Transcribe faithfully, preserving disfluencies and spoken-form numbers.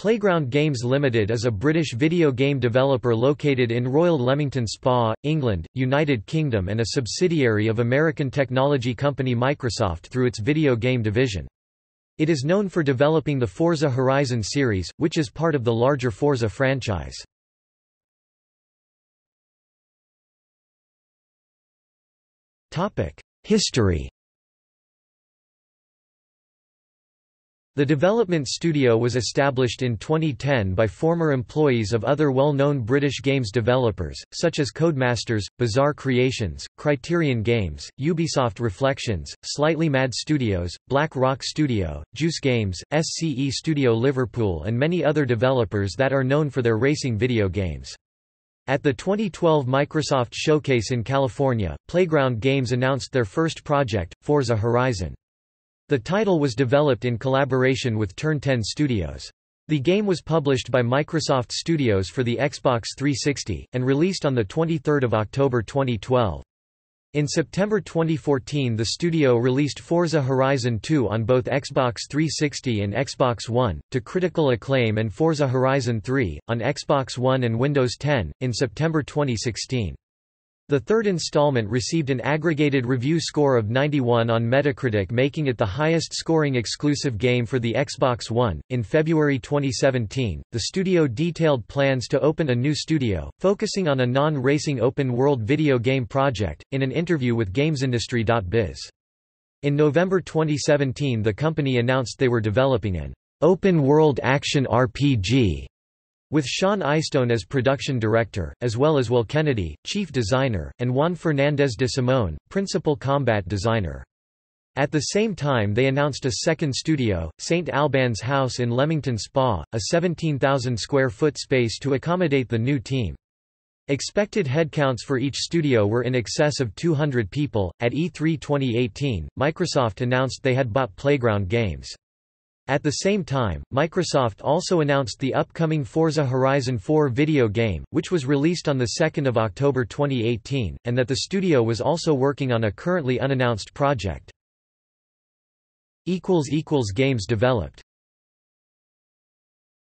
Playground Games Limited is a British video game developer located in Royal Leamington Spa, England, United Kingdom, and a subsidiary of American technology company Microsoft through its video game division. It is known for developing the Forza Horizon series, which is part of the larger Forza franchise. History. The development studio was established in twenty ten by former employees of other well-known British games developers, such as Codemasters, Bizarre Creations, Criterion Games, Ubisoft Reflections, Slightly Mad Studios, Black Rock Studio, Juice Games, S C E Studio Liverpool, and many other developers that are known for their racing video games. At the twenty twelve Microsoft Showcase in California, Playground Games announced their first project, Forza Horizon. The title was developed in collaboration with Turn ten Studios. The game was published by Microsoft Studios for the Xbox three sixty, and released on the twenty-third of October twenty twelve. In September twenty fourteen, the studio released Forza Horizon two on both Xbox three sixty and Xbox One, to critical acclaim, and Forza Horizon three, on Xbox One and Windows ten, in September twenty sixteen. The third installment received an aggregated review score of ninety-one on Metacritic, making it the highest scoring exclusive game for the Xbox One. In February twenty seventeen, the studio detailed plans to open a new studio, focusing on a non-racing open-world video game project, in an interview with Games Industry dot biz. In November twenty seventeen, the company announced they were developing an open-world action R P G. With Sean Eastoe as production director, as well as Will Kennedy, chief designer, and Juan Fernandez de Simone, principal combat designer. At the same time, they announced a second studio, Saint Albans House in Leamington Spa, a seventeen thousand square foot space to accommodate the new team. Expected headcounts for each studio were in excess of two hundred people. At E three twenty eighteen, Microsoft announced they had bought Playground Games. At the same time, Microsoft also announced the upcoming Forza Horizon four video game, which was released on the second of October twenty eighteen, and that the studio was also working on a currently unannounced project. Games developed